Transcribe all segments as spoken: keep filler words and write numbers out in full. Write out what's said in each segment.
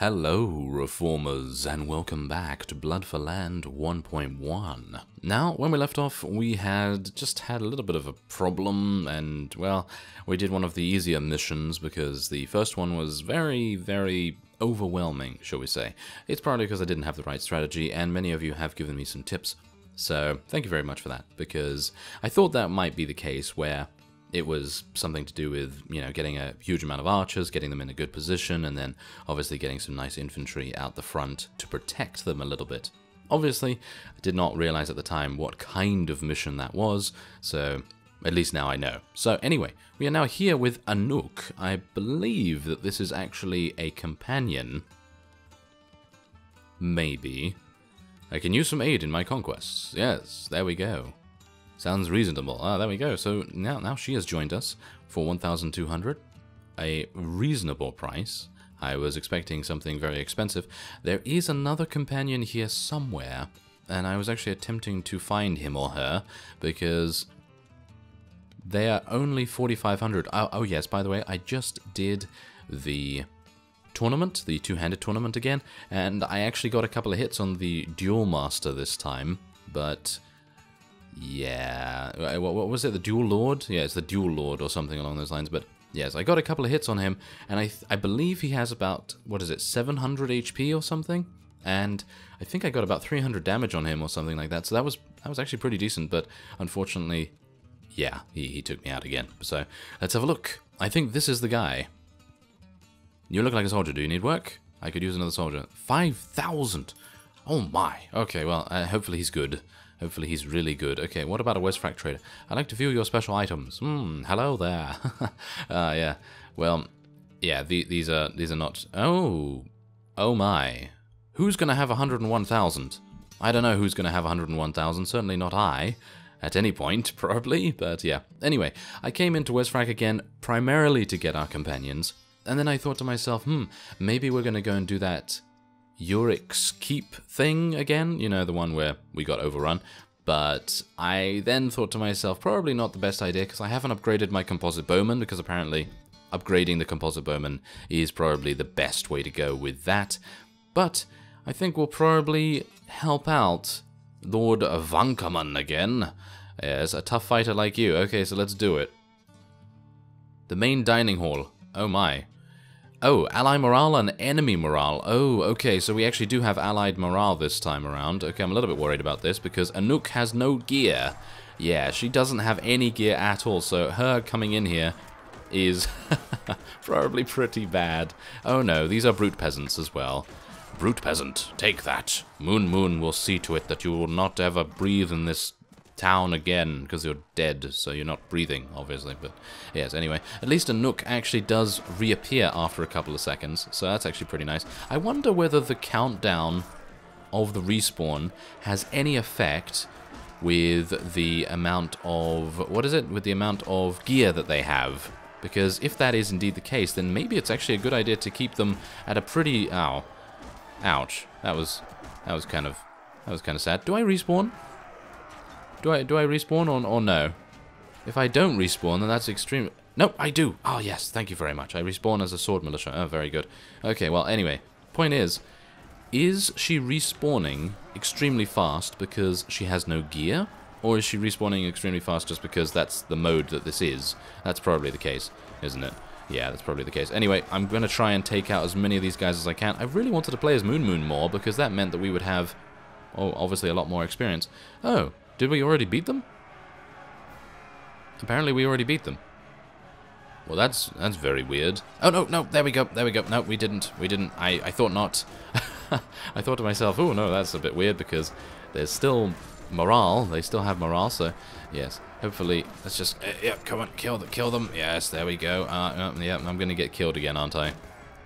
Hello, Reformers, and welcome back to Blood for Land one point one. Now, when we left off, we had just had a little bit of a problem, and, well, we did one of the easier missions because the first one was very, very overwhelming, shall we say. It's probably because I didn't have the right strategy, and many of you have given me some tips, so thank you very much for that, because I thought that might be the case where it was something to do with, you know, getting a huge amount of archers, getting them in a good position, and then obviously getting some nice infantry out the front to protect them a little bit. Obviously, I did not realize at the time what kind of mission that was, so at least now I know. So anyway, we are now here with Anouk. I believe that this is actually a companion. Maybe. I can use some aid in my conquests. Yes, there we go. Sounds reasonable. Ah, there we go. So now, now she has joined us for one thousand two hundred dollars, a reasonable price. I was expecting something very expensive. There is another companion here somewhere, and I was actually attempting to find him or her because they are only forty-five hundred dollars. Oh, oh yes, by the way, I just did the tournament, the two-handed tournament again, and I actually got a couple of hits on the Duel Master this time, but yeah, what was it, the Dual Lord? Yeah, it's the Dual Lord or something along those lines, but yes, I got a couple of hits on him, and I th I believe he has about, what is it, seven hundred H P or something? And I think I got about three hundred damage on him or something like that, so that was that was actually pretty decent, but unfortunately, yeah, he, he took me out again. So, let's have a look. I think this is the guy. You look like a soldier, do you need work? I could use another soldier. five thousand! Oh my! Okay, well, uh, hopefully he's good. Hopefully he's really good. Okay, what about a Westfrak trader? I'd like to view your special items. Hmm, hello there. Ah, uh, yeah. Well, yeah, the, these are these are not... Oh, oh my. Who's going to have one hundred and one thousand? I don't know who's going to have one hundred and one thousand. Certainly not I, at any point, probably. But yeah, anyway, I came into Westfrak again primarily to get our companions. And then I thought to myself, hmm, maybe we're going to go and do that Yurix Keep thing again, you know, the one where we got overrun, but I then thought to myself, probably not the best idea, because I haven't upgraded my composite bowman, because apparently upgrading the composite bowman is probably the best way to go with that, but I think we'll probably help out Lord Vankamen again. Yes, a tough fighter like you. Okay, so let's do it. The main dining hall. Oh my. Oh, ally morale and enemy morale. Oh, okay, so we actually do have allied morale this time around. Okay, I'm a little bit worried about this because Anouk has no gear. Yeah, she doesn't have any gear at all, so her coming in here is probably pretty bad. Oh no, these are brute peasants as well. Brute peasant, take that. Moon Moon will see to it that you will not ever breathe in this town again, because you're dead, so you're not breathing, obviously, but yes, anyway. At least Anouk actually does reappear after a couple of seconds, so that's actually pretty nice. I wonder whether the countdown of the respawn has any effect with the amount of, what is it, with the amount of gear that they have, because if that is indeed the case, then maybe it's actually a good idea to keep them at a pretty, ow, ouch, that was, that was kind of, that was kind of sad. Do I respawn? Do I do I respawn or, or no? If I don't respawn, then that's extreme. No, I do. Oh, yes. Thank you very much. I respawn as a sword militia. Oh, very good. Okay, well, anyway. Point is, is she respawning extremely fast because she has no gear? Or is she respawning extremely fast just because that's the mode that this is? That's probably the case, isn't it? Yeah, that's probably the case. Anyway, I'm going to try and take out as many of these guys as I can. I really wanted to play as Moon Moon more because that meant that we would have, oh, obviously a lot more experience. Oh, did we already beat them? Apparently we already beat them. Well, that's that's very weird. Oh, no, no, there we go, there we go. No, we didn't, we didn't. I, I thought not. I thought to myself, oh, no, that's a bit weird because there's still morale. They still have morale, so, yes. Hopefully, let's just, uh, yeah, come on, kill, the, kill them. Yes, there we go. Uh, uh, yeah, I'm going to get killed again, aren't I?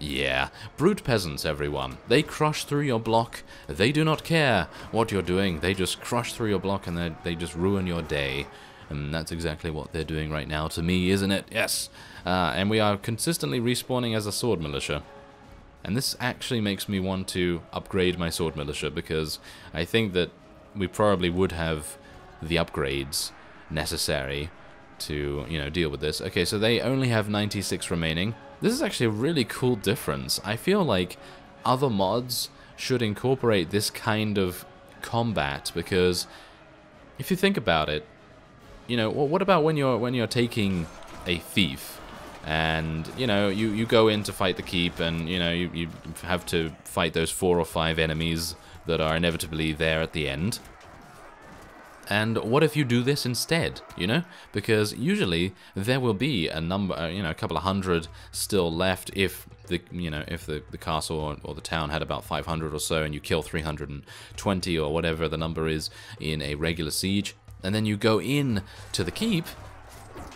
Yeah. Brute peasants, everyone. They crush through your block. They do not care what you're doing. They just crush through your block and they just ruin your day. And that's exactly what they're doing right now to me, isn't it? Yes. Uh, and we are consistently respawning as a sword militia. And this actually makes me want to upgrade my sword militia because I think that we probably would have the upgrades necessary to, you know, deal with this. Okay, so they only have ninety-six remaining. This is actually a really cool difference. I feel like other mods should incorporate this kind of combat, because if you think about it, you know, what about when you're when you're taking a thief, and you know you you go in to fight the keep, and you know you, you have to fight those four or five enemies that are inevitably there at the end. And what if you do this instead, you know? Because usually there will be a number, you know, a couple of hundred still left if the, you know, if the, the castle or, or the town had about five hundred or so, and you kill three hundred twenty or whatever the number is in a regular siege, and then you go in to the keep,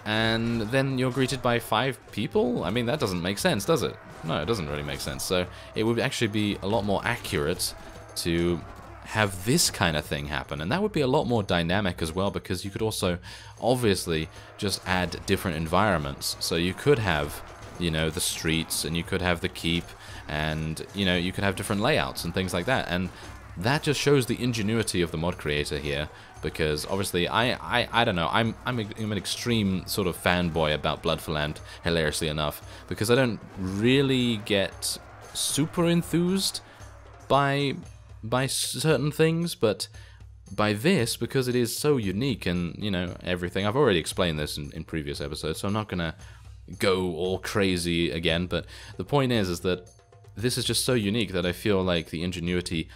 and then you're greeted by five people? I mean, that doesn't make sense, does it? No, it doesn't really make sense. So it would actually be a lot more accurate to have this kind of thing happen, and that would be a lot more dynamic as well, because you could also obviously just add different environments. So you could have, you know, the streets, and you could have the keep, and you know, you could have different layouts and things like that. And that just shows the ingenuity of the mod creator here, because obviously I I, I don't know, I'm, I'm, a, I'm an extreme sort of fanboy about Blood for Land, hilariously enough, because I don't really get super enthused by by certain things, but by this, because it is so unique, and you know, everything, I've already explained this in, in previous episodes, so I'm not gonna go all crazy again, but the point is is that this is just so unique that I feel like the ingenuity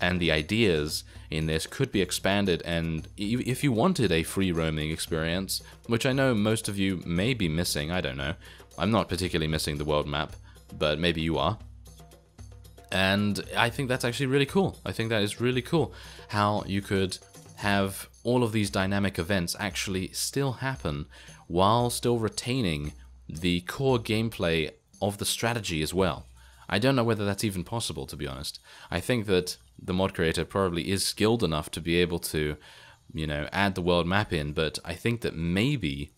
and the ideas in this could be expanded. And if you wanted a free roaming experience, which I know most of you may be missing, I don't know, I'm not particularly missing the world map, but maybe you are. And I think that's actually really cool. I think that is really cool how you could have all of these dynamic events actually still happen while still retaining the core gameplay of the strategy as well. I don't know whether that's even possible, to be honest. I think that the mod creator probably is skilled enough to be able to, you know, add the world map in, but I think that maybe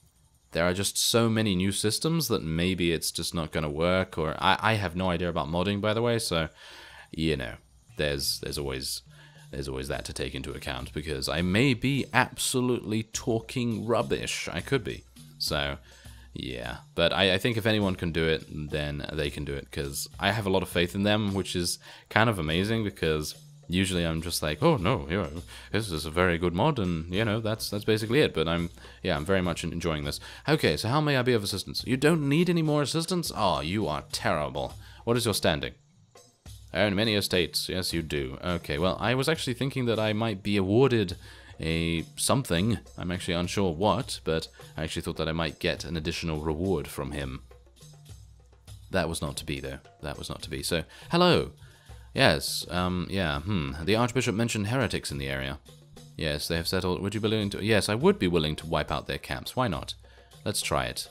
there are just so many new systems that maybe it's just not going to work, or I, I have no idea about modding, by the way. So, you know, there's there's always there's always that to take into account, because I may be absolutely talking rubbish. I could be. So, yeah. But I, I think if anyone can do it, then they can do it, because I have a lot of faith in them, which is kind of amazing, because usually I'm just like, oh no, you know, this is a very good mod, and you know, that's that's basically it. But I'm, yeah, I'm very much enjoying this. Okay, so how may I be of assistance? You don't need any more assistance? Oh, you are terrible. What is your standing? I own many estates. Yes, you do. Okay, well, I was actually thinking that I might be awarded a something. I'm actually unsure what, but I actually thought that I might get an additional reward from him. That was not to be, though. That was not to be. So, hello. Yes, um, yeah, hmm. The Archbishop mentioned heretics in the area. Yes, they have settled. Would you be willing to... Yes, I would be willing to wipe out their camps. Why not? Let's try it.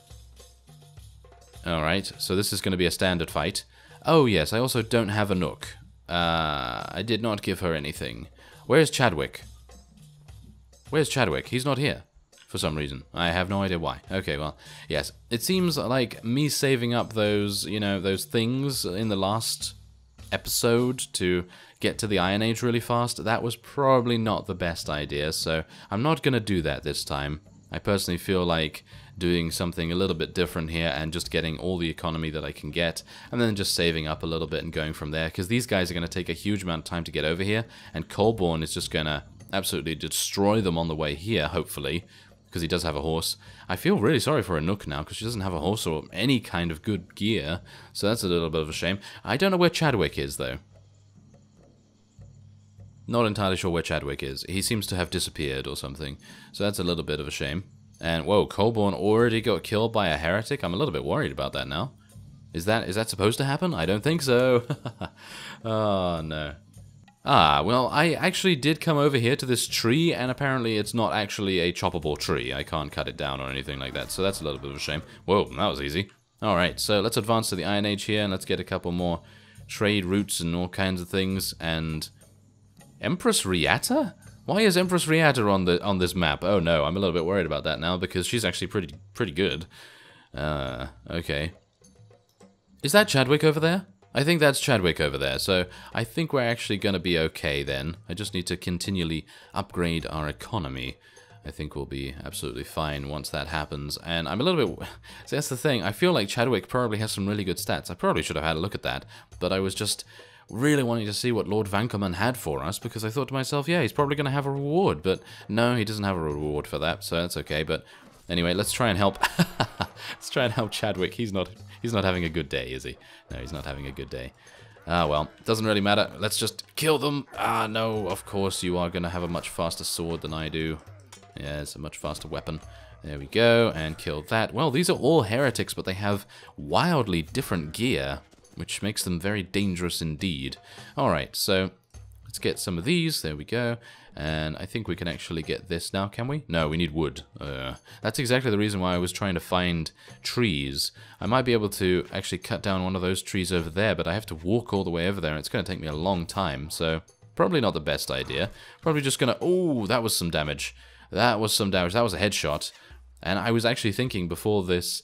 Alright, so this is going to be a standard fight. Oh, yes, I also don't have Anouk. Uh, I did not give her anything. Where's Chadwick? Where's Chadwick? He's not here. For some reason. I have no idea why. Okay, well, yes. It seems like me saving up those, you know, those things in the last episode to get to the Iron Age really fast, that was probably not the best idea, so I'm not going to do that this time. I personally feel like doing something a little bit different here and just getting all the economy that I can get, and then just saving up a little bit and going from there, because these guys are going to take a huge amount of time to get over here, and Colborne is just going to absolutely destroy them on the way here, hopefully, because he does have a horse. I feel really sorry for Anouk now, because she doesn't have a horse or any kind of good gear, so that's a little bit of a shame. I don't know where Chadwick is, though. Not entirely sure where Chadwick is. He seems to have disappeared or something, so that's a little bit of a shame. And, whoa, Colborne already got killed by a heretic? I'm a little bit worried about that now. Is that is that supposed to happen? I don't think so. Oh, no. Ah, well, I actually did come over here to this tree, and apparently it's not actually a choppable tree. I can't cut it down or anything like that, so that's a little bit of a shame. Whoa, that was easy. Alright, so let's advance to the Iron Age here, and let's get a couple more trade routes and all kinds of things, and... Empress Riata? Why is Empress Riata on the on this map? Oh no, I'm a little bit worried about that now, because she's actually pretty, pretty good. Uh, okay. Is that Chadwick over there? I think that's Chadwick over there, so I think we're actually going to be okay then. I just need to continually upgrade our economy. I think we'll be absolutely fine once that happens. And I'm a little bit... See, that's the thing. I feel like Chadwick probably has some really good stats. I probably should have had a look at that, but I was just really wanting to see what Lord Vankamen had for us, because I thought to myself, yeah, he's probably going to have a reward, but no, he doesn't have a reward for that, so that's okay. But anyway, let's try and help. Let's try and help Chadwick. He's not, he's not having a good day, is he? No, he's not having a good day. Ah, well, doesn't really matter. Let's just kill them. Ah, no, of course you are going to have a much faster sword than I do. Yeah, it's a much faster weapon. There we go, and kill that. Well, these are all heretics, but they have wildly different gear, which makes them very dangerous indeed. Alright, so let's get some of these. There we go. And I think we can actually get this now, can we? No, we need wood. Uh, that's exactly the reason why I was trying to find trees. I might be able to actually cut down one of those trees over there, but I have to walk all the way over there, and it's going to take me a long time, so probably not the best idea. Probably just going to... Oh, that was some damage. That was some damage. That was a headshot. And I was actually thinking before this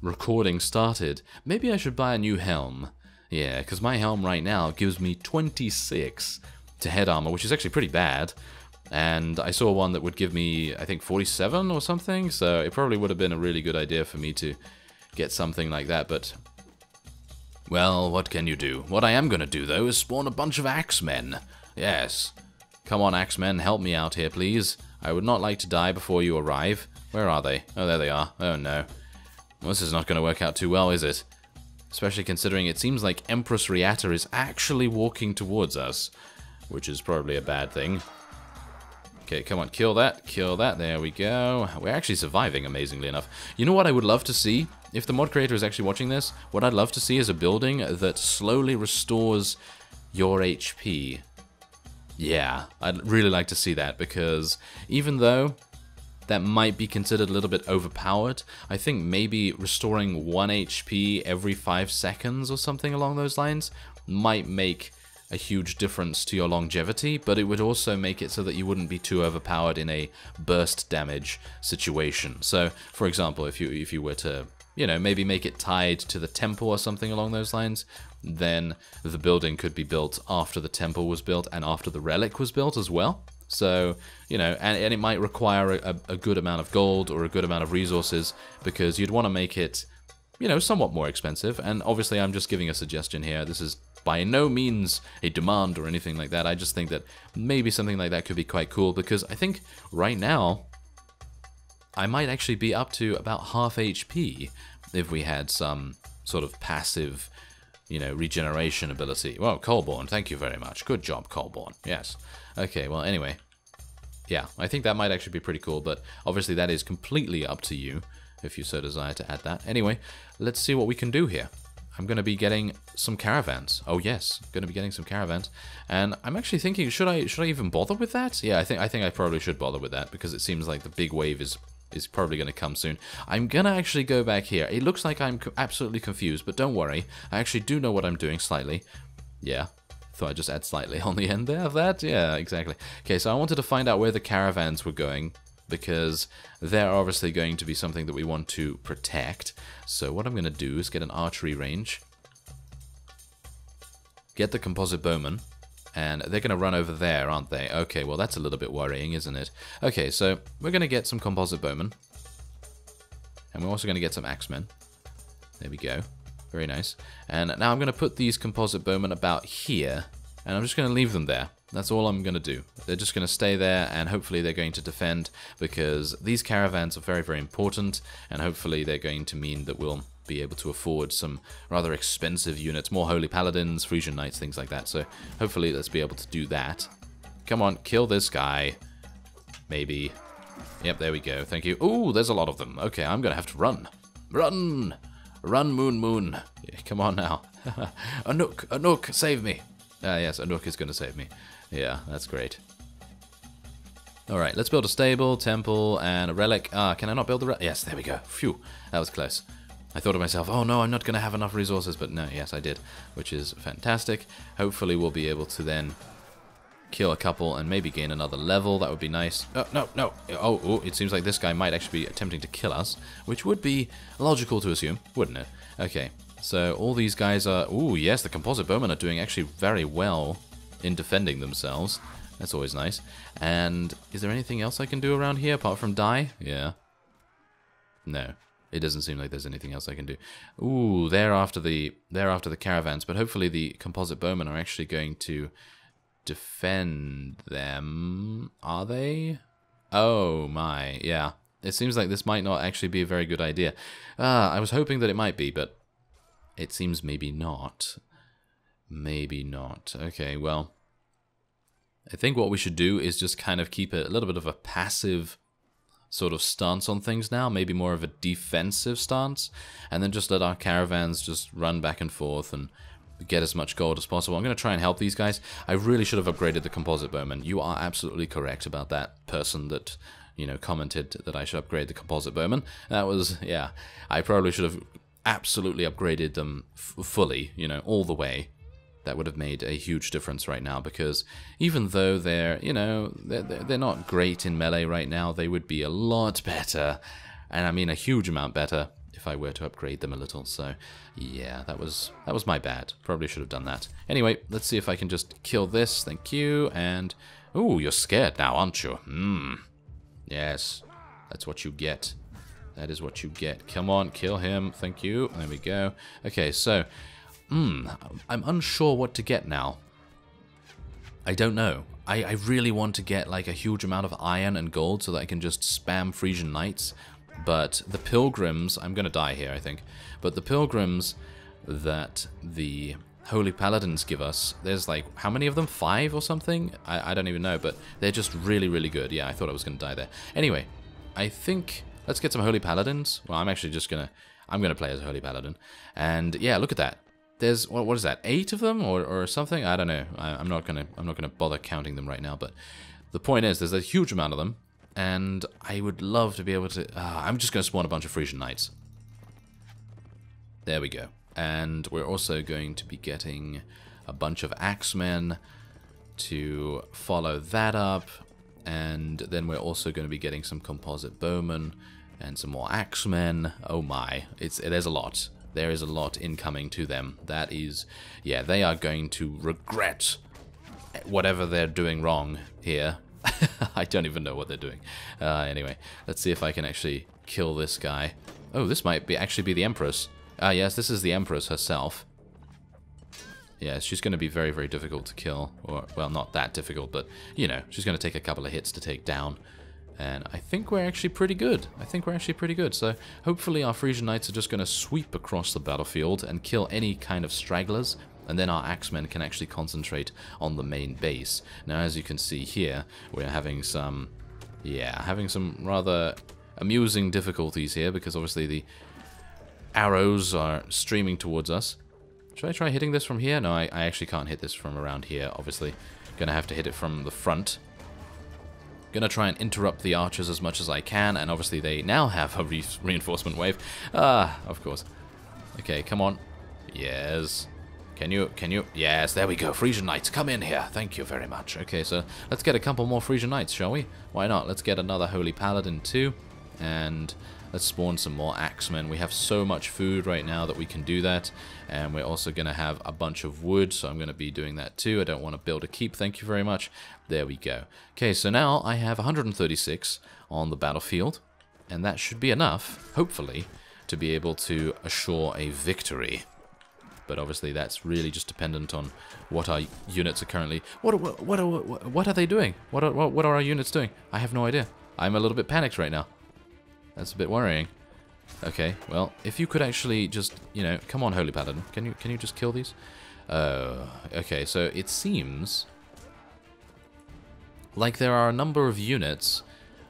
recording started, maybe I should buy a new helm. Yeah, because my helm right now gives me twenty-six to head armor, which is actually pretty bad. And I saw one that would give me, I think, forty-seven or something. So it probably would have been a really good idea for me to get something like that. But, well, what can you do? What I am going to do, though, is spawn a bunch of axemen. Yes. Come on, axemen, help me out here, please. I would not like to die before you arrive. Where are they? Oh, there they are. Oh, no. Well, this is not going to work out too well, is it? Especially considering it seems like Empress Riata is actually walking towards us, which is probably a bad thing. Okay, come on, kill that, kill that, there we go. We're actually surviving, amazingly enough. You know what I would love to see? If the mod creator is actually watching this, what I'd love to see is a building that slowly restores your H P. Yeah, I'd really like to see that, because even though that might be considered a little bit overpowered, I think maybe restoring one H P every five seconds or something along those lines might make a huge difference to your longevity, but it would also make it so that you wouldn't be too overpowered in a burst damage situation. So, for example, if you if you were to, you know, maybe make it tied to the temple or something along those lines, then the building could be built after the temple was built and after the relic was built as well. So, you know, and, and it might require a, a good amount of gold or a good amount of resources, because you'd want to make it, you know, somewhat more expensive. And obviously I'm just giving a suggestion here. This is by no means a demand or anything like that. I just think that maybe something like that could be quite cool, because I think right now I might actually be up to about half H P if we had some sort of passive, you know, regeneration ability. Well, Colborn, thank you very much. Good job, Colborn. Yes. Okay, well, anyway. Yeah, I think that might actually be pretty cool, but obviously that is completely up to you if you so desire to add that. Anyway, let's see what we can do here. I'm going to be getting some caravans. Oh, yes, going to be getting some caravans. And I'm actually thinking, should I should I even bother with that? Yeah, I think I think I probably should bother with that, because it seems like the big wave is is probably going to come soon. I'm going to actually go back here. It looks like I'm absolutely confused, but don't worry. I actually do know what I'm doing slightly. Yeah, thought I'd just add slightly on the end there of that. Yeah, exactly. Okay, so I wanted to find out where the caravans were going, because they're obviously going to be something that we want to protect. So what I'm going to do is get an archery range, get the composite bowman, and they're going to run over there, aren't they? Okay, well, that's a little bit worrying, isn't it? Okay, so we're going to get some composite bowmen. And we're also going to get some axemen. There we go. Very nice. And now I'm going to put these composite bowmen about here. And I'm just going to leave them there. That's all I'm going to do. They're just going to stay there, and hopefully they're going to defend, because these caravans are very, very important, and hopefully they're going to mean that we'll be able to afford some rather expensive units, more holy paladins, Frisian knights, things like that. So hopefully let's be able to do that. Come on, kill this guy. Maybe. Yep, there we go. Thank you. Ooh, there's a lot of them. Okay, I'm going to have to run. Run! Run, Moon Moon. Yeah, come on now. Anouk, Anouk, save me. Ah, yes, Anouk is going to save me. Yeah, that's great. Alright, let's build a stable, temple, and a relic. Ah, can I not build a relic? Yes, there we go. Phew, that was close. I thought to myself, oh no, I'm not going to have enough resources, but no, yes, I did, which is fantastic. Hopefully we'll be able to then kill a couple and maybe gain another level. That would be nice. Oh, no, no. Oh, oh, it seems like this guy might actually be attempting to kill us, which would be logical to assume, wouldn't it? Okay, so all these guys are... Ooh, yes, the composite bowmen are doing actually very well in defending themselves. That's always nice. And is there anything else I can do around here apart from die? Yeah. No. It doesn't seem like there's anything else I can do. Ooh, they're after the, they're after the caravans, but hopefully the composite bowmen are actually going to defend them. Are they? Oh my, yeah. It seems like this might not actually be a very good idea. Uh, I was hoping that it might be, but it seems maybe not. Maybe not. Okay, well, I think what we should do is just kind of keep a, a little bit of a passive sort of stance on things now, maybe more of a defensive stance, and then just let our caravans just run back and forth and get as much gold as possible. I'm going to try and help these guys. I really should have upgraded the composite bowman. You are absolutely correct about that person that, you know, commented that I should upgrade the composite bowman. That was, yeah, I probably should have absolutely upgraded them f fully, you know, all the way. That would have made a huge difference right now, because even though they're, you know, they're, they're not great in melee right now, they would be a lot better, and I mean a huge amount better, if I were to upgrade them a little. So yeah, that was that was my bad. Probably should have done that. Anyway, let's see if I can just kill this. Thank you. And ooh, you're scared now, aren't you? Hmm. Yes, that's what you get. That is what you get. Come on, kill him. Thank you. There we go. Okay, so... Hmm, I'm unsure what to get now. I don't know. I, I really want to get like a huge amount of iron and gold so that I can just spam Frisian knights. But the pilgrims, I'm going to die here, I think. But the pilgrims that the holy paladins give us, there's like, how many of them? Five or something? I, I don't even know, but they're just really, really good. Yeah, I thought I was going to die there. Anyway, I think let's get some holy paladins. Well, I'm actually just going to, I'm going to play as a holy paladin. And yeah, look at that. There's, what, what is that, eight of them or, or something? I don't know. I, I'm not gonna I'm not gonna bother counting them right now. But the point is, there's a huge amount of them, and I would love to be able to. Uh, I'm just gonna spawn a bunch of Frisian knights. There we go. And we're also going to be getting a bunch of axemen to follow that up, and then we're also going to be getting some composite bowmen and some more axemen. Oh my, it's there's a lot. There is a lot incoming to them. That is, yeah, they are going to regret whatever they're doing wrong here. I don't even know what they're doing. Uh, anyway, let's see if I can actually kill this guy. Oh, this might be actually be the Empress. Ah, uh, yes, this is the Empress herself. Yeah, she's going to be very, very difficult to kill. Or, well, not that difficult, but, you know, she's going to take a couple of hits to take down. And I think we're actually pretty good. I think we're actually pretty good. So hopefully our Frisian knights are just going to sweep across the battlefield and kill any kind of stragglers. And then our axemen can actually concentrate on the main base. Now, as you can see here, we're having some, yeah, having some rather amusing difficulties here. Because obviously the arrows are streaming towards us. Should I try hitting this from here? No, I, I actually can't hit this from around here, obviously. Going to have to hit it from the front. Gonna try and interrupt the archers as much as I can, and obviously they now have a re reinforcement wave. Ah, of course. Okay, come on. Yes. Can you, can you? Yes, there we go. Frisian knights, come in here. Thank you very much. Okay, so let's get a couple more Frisian knights, shall we? Why not? Let's get another holy paladin too, and let's spawn some more axemen. We have so much food right now that we can do that, and we're also gonna have a bunch of wood, so I'm gonna be doing that too. I don't want to build a keep, thank you very much. There we go. Okay, so now I have one hundred thirty-six on the battlefield, and that should be enough, hopefully, to be able to assure a victory. But obviously that's really just dependent on what our units are currently... What, what, what, what, what are they doing? What are, what, what are our units doing? I have no idea. I'm a little bit panicked right now. That's a bit worrying. Okay, well, if you could actually just, you know... Come on, holy paladin. Can you, can you just kill these? Uh, okay, so it seems... Like, there are a number of units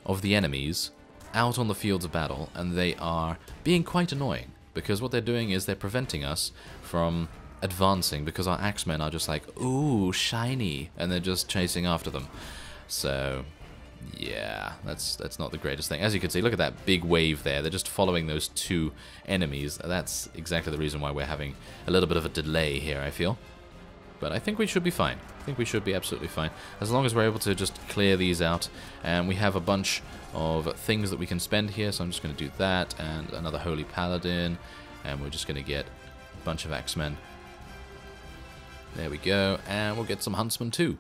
of the enemies out on the fields of battle, and they are being quite annoying, because what they're doing is they're preventing us from advancing, because our axemen are just like, ooh, shiny, and they're just chasing after them. So, yeah, that's that's not the greatest thing. As you can see, look at that big wave there. They're just following those two enemies. That's exactly the reason why we're having a little bit of a delay here, I feel. But I think we should be fine. I think we should be absolutely fine. As long as we're able to just clear these out. And we have a bunch of things that we can spend here. So I'm just going to do that. And another holy paladin. And we're just going to get a bunch of axemen. There we go. And we'll get some huntsmen too.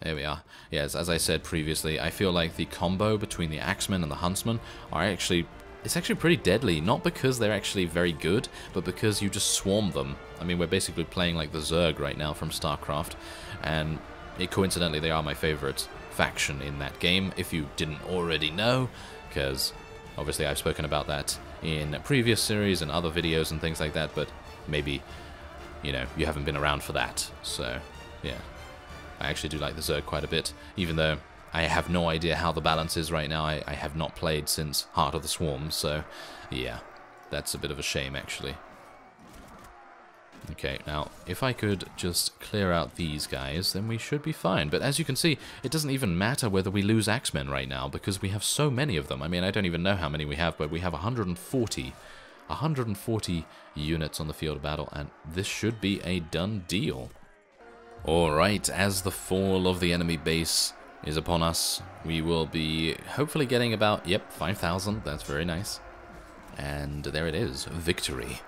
There we are. Yes, as I said previously, I feel like the combo between the Axemen and the Huntsmen are actually... It's actually pretty deadly, not because they're actually very good, but because you just swarm them. I mean, we're basically playing like the Zerg right now from StarCraft, and it, coincidentally they are my favorite faction in that game, if you didn't already know, because obviously I've spoken about that in previous series and other videos and things like that, but maybe, you know, you haven't been around for that, so yeah. I actually do like the Zerg quite a bit, even though I have no idea how the balance is right now. I, I have not played since Heart of the Swarm, so yeah, that's a bit of a shame actually. Okay, now if I could just clear out these guys, then we should be fine. But as you can see, it doesn't even matter whether we lose Axemen right now, because we have so many of them. I mean, I don't even know how many we have, but we have one hundred forty units on the field of battle, and this should be a done deal. Alright, as the fall of the enemy base is upon us, we will be hopefully getting about, yep, five thousand, that's very nice. And there it is, victory.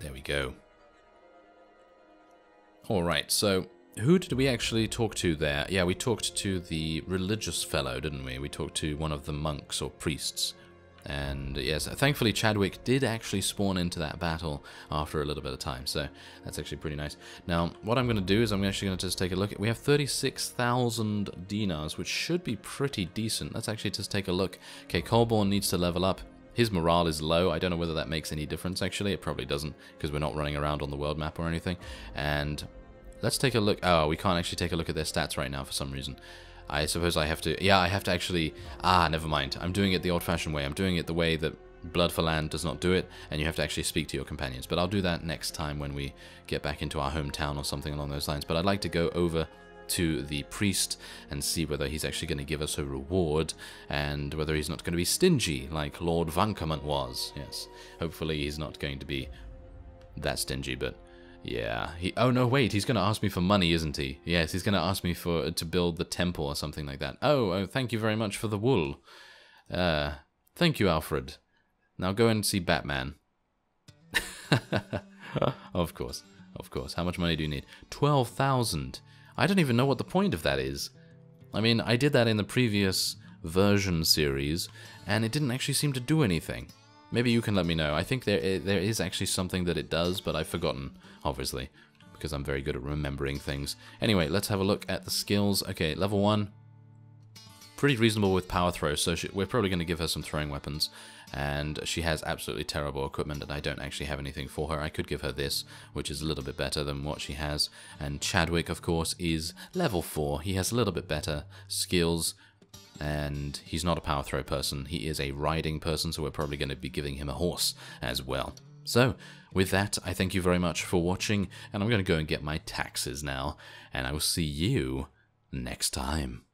There we go. Alright, so who did we actually talk to there? Yeah, we talked to the religious fellow, didn't we? We talked to one of the monks or priests. And yes, thankfully Chadwick did actually spawn into that battle after a little bit of time, so that's actually pretty nice. Now, what I'm going to do is I'm actually going to just take a look at... We have thirty-six thousand dinars, which should be pretty decent. Let's actually just take a look. Okay, Colborn needs to level up. His morale is low. I don't know whether that makes any difference, actually. It probably doesn't, because we're not running around on the world map or anything. And let's take a look... Oh, we can't actually take a look at their stats right now for some reason. I suppose I have to... Yeah, I have to actually... Ah, never mind. I'm doing it the old-fashioned way. I'm doing it the way that Blood for Land does not do it, and you have to actually speak to your companions. But I'll do that next time when we get back into our hometown or something along those lines. But I'd like to go over to the priest and see whether he's actually going to give us a reward and whether he's not going to be stingy like Lord Vankamen was. Yes. Hopefully he's not going to be that stingy, but... Yeah. He, oh, no, wait. He's going to ask me for money, isn't he? Yes, he's going to ask me for to build the temple or something like that. Oh, oh thank you very much for the wool. Uh, thank you, Alfred. Now go and see Batman. Of course. Of course. How much money do you need? twelve thousand. I don't even know what the point of that is. I mean, I did that in the previous version series, and it didn't actually seem to do anything. Maybe you can let me know. I think there there is actually something that it does, but I've forgotten, obviously, because I'm very good at remembering things. Anyway, let's have a look at the skills. Okay, level one. Pretty reasonable with power throw, so she, we're probably going to give her some throwing weapons. And she has absolutely terrible equipment, and I don't actually have anything for her. I could give her this, which is a little bit better than what she has. And Chadwick, of course, is level four. He has a little bit better skills, and he's not a power throw person, he is a riding person, so we're probably going to be giving him a horse as well. So, with that, I thank you very much for watching, and I'm going to go and get my taxes now, and I will see you next time.